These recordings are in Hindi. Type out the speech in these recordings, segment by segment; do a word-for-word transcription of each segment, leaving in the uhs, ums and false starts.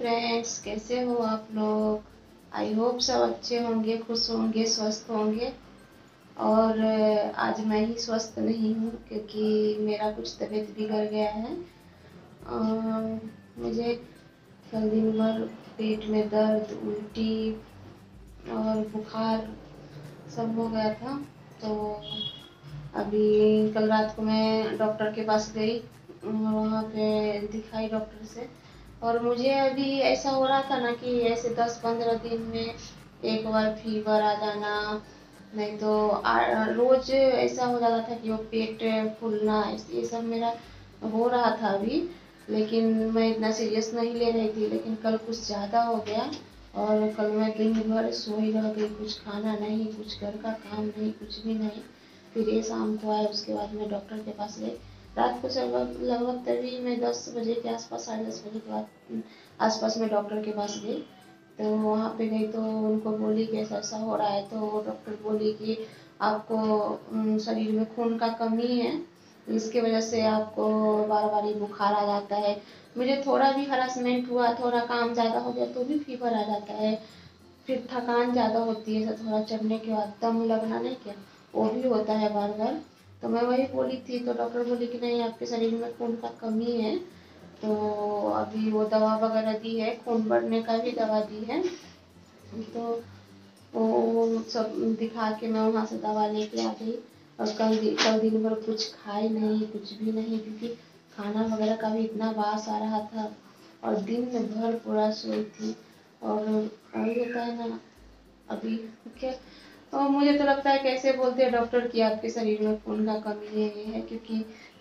फ्रेंड्स, कैसे हो आप लोग। आई होप सब अच्छे होंगे, खुश होंगे, स्वस्थ होंगे। और आज मैं ही स्वस्थ नहीं हूँ क्योंकि मेरा कुछ तबीयत बिगड़ गया है। और मुझे कल दिन भर पेट में दर्द, उल्टी और बुखार सब हो गया था। तो अभी कल रात को मैं डॉक्टर के पास गई, वहाँ पे दिखाई डॉक्टर से। और मुझे अभी ऐसा हो रहा था ना कि ऐसे दस पंद्रह दिन में एक बार फीवर आ जाना, नहीं तो रोज़ ऐसा हो जाता था कि वो पेट फूलना, ये सब मेरा हो रहा था अभी। लेकिन मैं इतना सीरियस नहीं ले रही थी, लेकिन कल कुछ ज़्यादा हो गया। और कल मैं दिन भर सोई रह गई, कुछ खाना नहीं, कुछ घर का काम नहीं, कुछ भी नहीं। फिर ये शाम को आया, उसके बाद मैं डॉक्टर के पास गई। रात को लगभग लगभग तभी मैं दस बजे के आसपास, साढ़े दस बजे के बाद आसपास मैं डॉक्टर के पास गई। तो वहाँ पे गई तो उनको बोली कि ऐसा ऐसा हो रहा है। तो डॉक्टर बोली कि आपको शरीर में खून का कमी है, इसके वजह से आपको बार बार ही बुखार आ जाता है। मुझे थोड़ा भी हरासमेंट हुआ, थोड़ा काम ज़्यादा हो गया तो भी फीवर आ जाता है। फिर थकान ज़्यादा होती है, थोड़ा चढ़ने के बाद दम लगना नहीं क्या, वो भी होता है बार बार। तो मैं वही बोली थी। तो डॉक्टर बोली कि नहीं, आपके शरीर में खून का कमी है। तो अभी वो दवा वगैरह दी है, खून बढ़ने का भी दवा दी है। तो वो सब दिखा के मैं वहाँ से दवा लेके आ गई। और कल कल दिन भर कुछ खाई नहीं, कुछ भी नहीं, क्योंकि खाना वगैरह का भी इतना बास आ रहा था। और दिन भर पूरा सोई थी। और वही होता है ना अभी क्या। तो मुझे तो लगता है कैसे बोलते हैं डॉक्टर कि आपके शरीर में खून का कमी है, है क्योंकि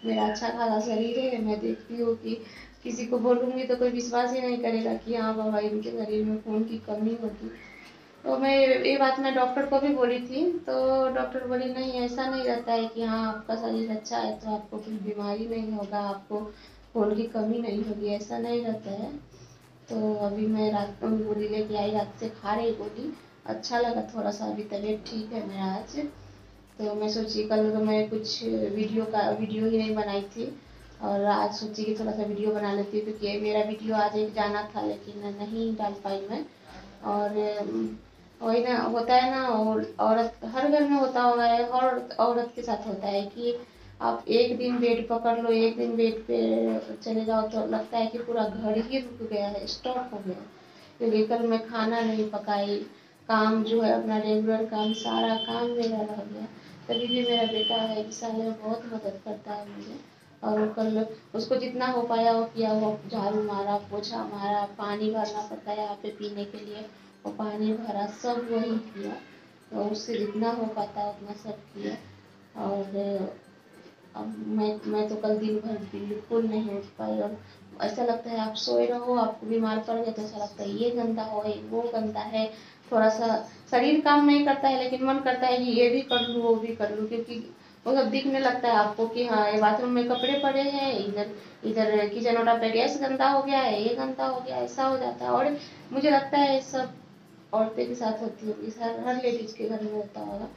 मेरा अच्छा खासा शरीर है। मैं देखती हूँ कि किसी को बोलूँगी तो कोई विश्वास ही नहीं करेगा कि हाँ बाबा इनके शरीर में खून की कमी होगी। तो मैं ये बात मैं डॉक्टर को भी बोली थी। तो डॉक्टर बोली नहीं, ऐसा नहीं रहता है कि हाँ आपका शरीर अच्छा है तो आपको कोई बीमारी नहीं होगा, आपको खून की कमी नहीं होगी, ऐसा नहीं रहता है। तो अभी मैं रात को गोली लेके आई, रात से खा रही गोली। अच्छा लगा थोड़ा सा, अभी तबीयत ठीक है मेरा आज। तो मैं सोची कल तो मैं कुछ वीडियो का वीडियो ही नहीं बनाई थी, और आज सोची कि थोड़ा सा वीडियो बना लेती हूँ क्योंकि मेरा वीडियो आज एक जाना था लेकिन नहीं डाल पाई मैं। और वही ना होता है ना, औरत हर घर में होता होगा, हर औरत के साथ होता है कि आप एक दिन बेड पकड़ लो, एक दिन बेड पे चले जाओ तो लगता है कि पूरा घर ही रुक गया है, स्टॉप हो गया। क्योंकि कल मैं खाना नहीं पकाई, काम जो है अपना रेगुलर काम, सारा काम मेरा रह गया। तभी भी मेरा बेटा है साले में बहुत मदद करता है मुझे। और कल उसको जितना हो पाया वो किया, वो झाड़ू मारा, पोछा मारा, पानी भरना पड़ता है यहाँ पे पीने के लिए, और पानी भरा, सब वही किया। तो उससे जितना हो पाता उतना सब किया। और अब मैं मैं तो कल दिन भर बिल्कुल नहीं उठ पाई। और ऐसा लगता है आप सोए रहो, आपको बीमार पड़ गए तो ऐसा लगता है ये गंदा हो, वो गंदा है। थोड़ा सा शरीर काम नहीं करता है लेकिन मन करता है कि ये भी कर लूँ, वो भी कर लूँ, क्योंकि वो सब दिखने लगता है आपको कि हाँ ये बाथरूम में कपड़े पड़े हैं, इधर इधर किचन ओटा पे गैस गंदा हो गया है, ये गंदा हो गया, ऐसा हो जाता है। और मुझे लगता है सब औरतें के साथ होती होगी, हर हर लेडीज के घर में होता होगा।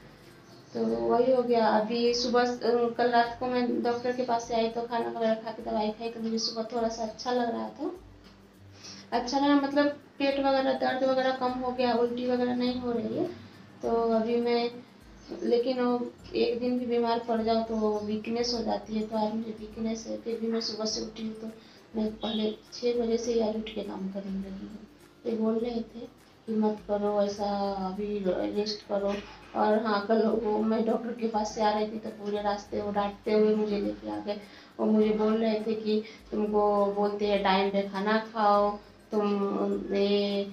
तो वही हो गया। अभी सुबह कल रात को मैं डॉक्टर के पास से आई तो खाना वगैरह खा के दवाई खाई, तो मुझे सुबह थोड़ा सा अच्छा लग रहा था। अच्छा लगा मतलब पेट वगैरह दर्द वगैरह कम हो गया, उल्टी वगैरह नहीं हो रही है। तो अभी मैं लेकिन वो एक दिन भी बीमार पड़ जाओ तो वीकनेस हो जाती है। तो आज मुझे वीकनेस है, फिर भी मैं सुबह से उठी हूँ तो मैं पहले छः बजे से यार उठ के काम करने लगी हूँ। ये बोल रहे थे कि मत करो ऐसा, अभी रेस्ट करो। और हाँ कल वो मैं डॉक्टर के पास से आ रही थी तो पूरे रास्ते वो डांटते हुए मुझे लेके आ गए। वो मुझे बोल रहे थे कि तुमको बोलते हैं टाइम पे खाना खाओ, तुम ये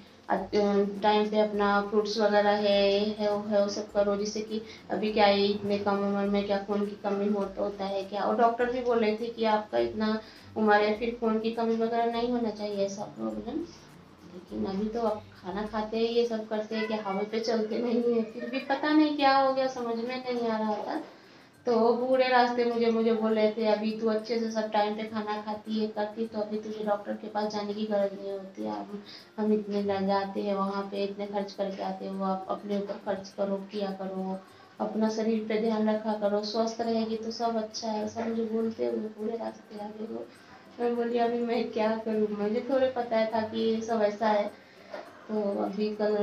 टाइम पे अपना फ्रूट्स वगैरह है ये है वो है वो सब करो, जिससे कि अभी क्या ये इतने कम उम्र में क्या खून की कमी होता होता है क्या। और डॉक्टर भी बोल रहे थे कि आपका इतना उम्र है फिर खून की कमी वगैरह नहीं होना चाहिए ऐसा प्रॉब्लम। लेकिन अभी तो आप खाना खाते हैं, ये सब करते हैं कि हवा पे चलते नहीं है, फिर भी पता नहीं क्या हो गया, समझ में नहीं आ रहा था। तो वो पूरे रास्ते मुझे मुझे बोल रहे थे अभी तू अच्छे से सब टाइम पे खाना खाती है करती, तो अभी तुझे डॉक्टर के पास जाने की गरज नहीं होती। आप हम इतने जाते हैं वहाँ पे, इतने खर्च करके आते हो, आप अपने ऊपर खर्च करो, किया करो, अपना शरीर पे ध्यान रखा करो, स्वस्थ रहेगी तो सब अच्छा है। ऐसा मुझे बोलते हुए पूरे रास्ते आगे वो मैं बोली अभी मैं क्या करूँ, मुझे थोड़े पता था कि ये सब ऐसा है। तो अभी कल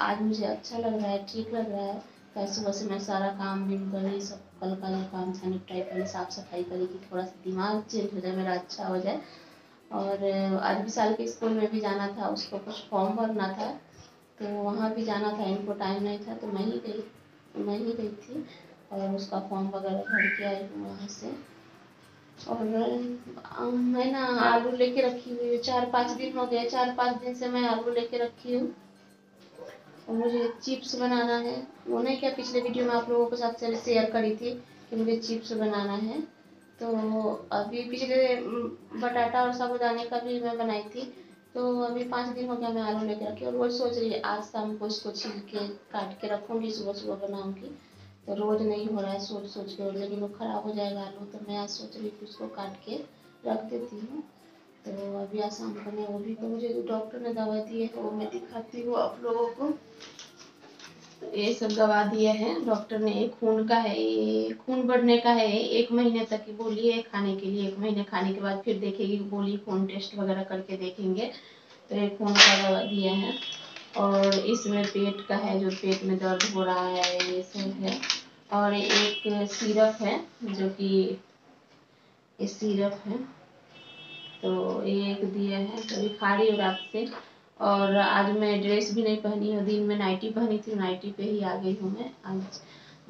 आज मुझे अच्छा लग रहा है, ठीक लग रहा है। कल सुबह से मैं सारा काम भी करी, सब कल का काम से निपटाई, पहले साफ सफाई करी कि थोड़ा सा दिमाग चेंज हो जाए, मेरा अच्छा हो जाए। और आज भी साल के स्कूल में भी जाना था, उसको कुछ फॉर्म भरना था तो वहाँ भी जाना था, इनको टाइम नहीं था तो मैं ही गई मैं ही गई थी और उसका फॉर्म वगैरह भर के आई वहाँ से। और मैं ना आलू लेके रखी हुई हूँ, चार पाँच दिन हो गए, चार पाँच दिन से मैं आलू लेके रखी हूँ। और मुझे चिप्स बनाना है, वो नहीं क्या पिछले वीडियो में आप लोगों के साथ से शेयर करी थी कि मुझे चिप्स बनाना है। तो अभी पिछले बटाटा और साबुदाने का भी मैं बनाई थी, तो अभी पाँच दिन हो गया मैं आलू लेकर रखी और रोज़ सोच रही है आज शाम को इसको छील के काट के रखूँगी, सुबह सुबह बनाऊँगी। तो रोज़ नहीं हो रहा है सोच सोच के, लेकिन वो ख़राब हो जाएगा आलू, तो मैं आज सोच रही कि उसको काट के रख देती हूँ। तो अभी आज शाम को मैं वो भी, तो मुझे डॉक्टर ने दवा दी है वो मैं दिखाती हूँ आप लोगों को। तो ये सब दवा दिए हैं डॉक्टर ने, एक खून का है, ये खून बढ़ने का है, एक महीने तक की गोली है खाने के लिए। एक महीने खाने के बाद फिर देखेगी गोली, खून टेस्ट वगैरह करके देखेंगे। तो ये खून का दवा दिया है। और इसमें पेट का है, जो पेट में दर्द हो रहा है ये सब है। और एक सिरप है जो कि ये सिरप है, तो ये एक दिया है। कभी खा रही हूँ रात से। और आज मैं ड्रेस भी नहीं पहनी हूँ, दिन में नाइटी पहनी थी, नाइटी पे ही आ गई हूँ मैं आज।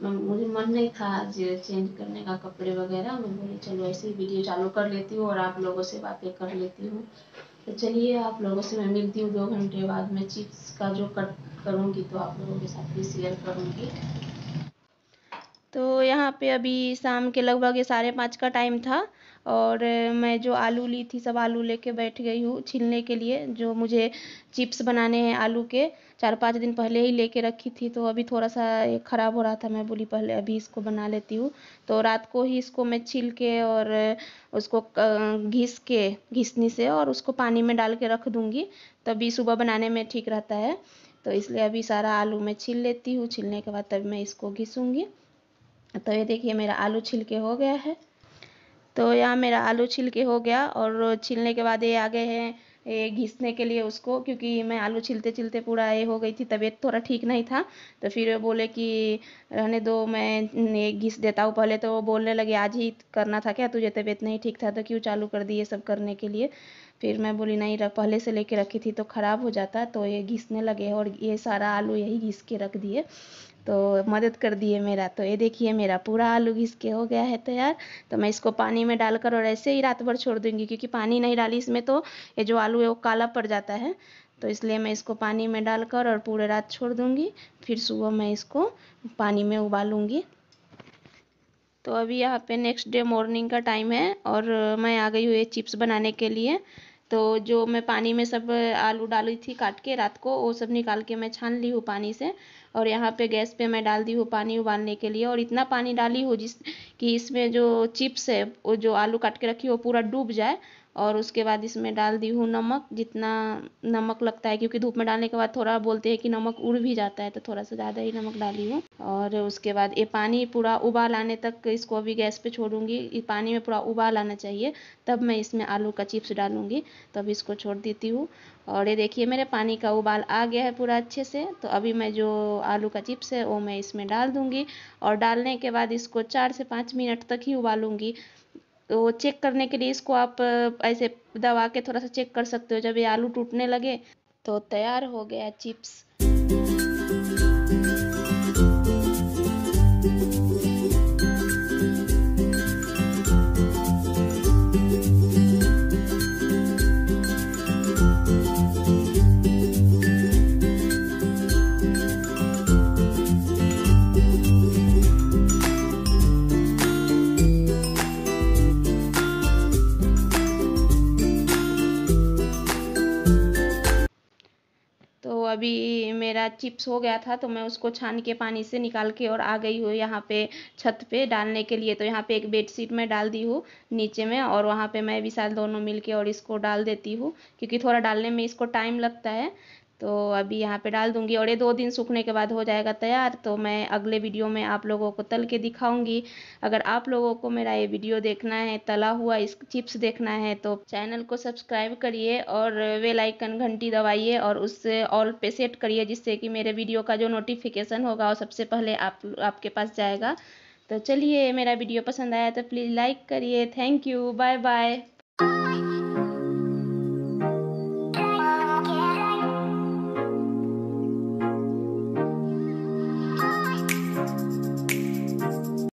मुझे मन नहीं था आज चेंज करने का कपड़े वगैरह, मैं बोली चलो ऐसे ही वीडियो चालू कर लेती हूँ और आप लोगों से बातें कर लेती हूँ। तो चलिए आप लोगों से मैं मिलती हूँ दो घंटे बाद, मैं चिप्स का जो कट करूँगी तो आप लोगों के साथ भी शेयर करूँगी। तो यहाँ पे अभी शाम के लगभग साढ़े पाँच का टाइम था और मैं जो आलू ली थी सब आलू लेके बैठ गई हूँ छीलने के लिए। जो मुझे चिप्स बनाने हैं आलू के, चार पाँच दिन पहले ही लेके रखी थी, तो अभी थोड़ा सा ख़राब हो रहा था, मैं बोली पहले अभी इसको बना लेती हूँ। तो रात को ही इसको मैं छील के और उसको घिस के, घिसनी से, और उसको पानी में डाल के रख दूँगी, तभी सुबह बनाने में ठीक रहता है। तो इसलिए अभी सारा आलू मैं छील लेती हूँ, छीलने के बाद तभी मैं इसको घिसूँगी। तो ये देखिए मेरा आलू छिल के हो गया है। तो यहाँ मेरा आलू छिल के हो गया और छिलने के बाद ये आ गए हैं ये घिसने के लिए उसको, क्योंकि मैं आलू छिलते छिलते पूरा ये हो गई थी, तबीयत थोड़ा ठीक नहीं था। तो फिर बोले कि रहने दो मैं घिस देता हूँ पहले। तो वो बोलने लगे आज ही करना था क्या, तुझे तबीयत नहीं ठीक था तो क्यों चालू कर दी ये सब करने के लिए। फिर मैं बोली नहीं रख, पहले से लेके रखी थी तो ख़राब हो जाता। तो ये घिसने लगे और ये सारा आलू यही घिस के रख दिए, तो मदद कर दिए मेरा। तो ये देखिए मेरा पूरा आलू घिस के हो गया है तैयार। तो मैं इसको पानी में डालकर और ऐसे ही रात भर छोड़ दूंगी, क्योंकि पानी नहीं डाली इसमें तो ये जो आलू है वो काला पड़ जाता है। तो इसलिए मैं इसको पानी में डालकर और पूरे रात छोड़ दूंगी, फिर सुबह मैं इसको पानी में उबालूंगी। तो अभी यहाँ पे नेक्स्ट डे मॉर्निंग का टाइम है और मैं आ गई हूँ ये चिप्स बनाने के लिए। तो जो मैं पानी में सब आलू डाली थी काट के रात को, वो सब निकाल के मैं छान ली हूँ पानी से। और यहाँ पे गैस पे मैं डाल दी हूँ पानी उबालने के लिए, और इतना पानी डाली हूँ जिस कि इसमें जो चिप्स है वो जो आलू काट के रखी वो पूरा डूब जाए। और उसके बाद इसमें डाल दी हूँ नमक, जितना नमक लगता है, क्योंकि धूप में डालने के बाद थोड़ा बोलते हैं कि नमक उड़ भी जाता है, तो थोड़ा सा ज़्यादा ही नमक डाली हूँ। और उसके बाद ये पानी पूरा उबाल आने तक इसको अभी गैस पे छोड़ूंगी, ये पानी में पूरा उबाल आना चाहिए तब मैं इसमें आलू का चिप्स डालूँगी। तो अभी इसको छोड़ देती हूँ। और ये देखिए मेरे पानी का उबाल आ गया है पूरा अच्छे से। तो अभी मैं जो आलू का चिप्स है वो मैं इसमें डाल दूँगी और डालने के बाद इसको चार से पाँच मिनट तक ही उबालूँगी। तो चेक करने के लिए इसको आप ऐसे दबा के थोड़ा सा चेक कर सकते हो, जब ये आलू टूटने लगे। तो तैयार हो गया चिप्स। अभी मेरा चिप्स हो गया था, तो मैं उसको छान के पानी से निकाल के और आ गई हूँ यहाँ पे छत पे डालने के लिए। तो यहाँ पे एक बेडशीट में डाल दी हूँ नीचे में, और वहाँ पे मैं विशाल दोनों मिलके और इसको डाल देती हूँ, क्योंकि थोड़ा डालने में इसको टाइम लगता है। तो अभी यहाँ पे डाल दूँगी और ये दो दिन सूखने के बाद हो जाएगा तैयार। तो मैं अगले वीडियो में आप लोगों को तल के दिखाऊंगी। अगर आप लोगों को मेरा ये वीडियो देखना है, तला हुआ इस चिप्स देखना है तो चैनल को सब्सक्राइब करिए और बेल आइकन घंटी दबाइए और उससे ऑल पे सेट करिए, जिससे कि मेरे वीडियो का जो नोटिफिकेशन होगा वो सबसे पहले आप आपके पास जाएगा। तो चलिए, मेरा वीडियो पसंद आया तो प्लीज़ लाइक करिए। Thank you, bye bye.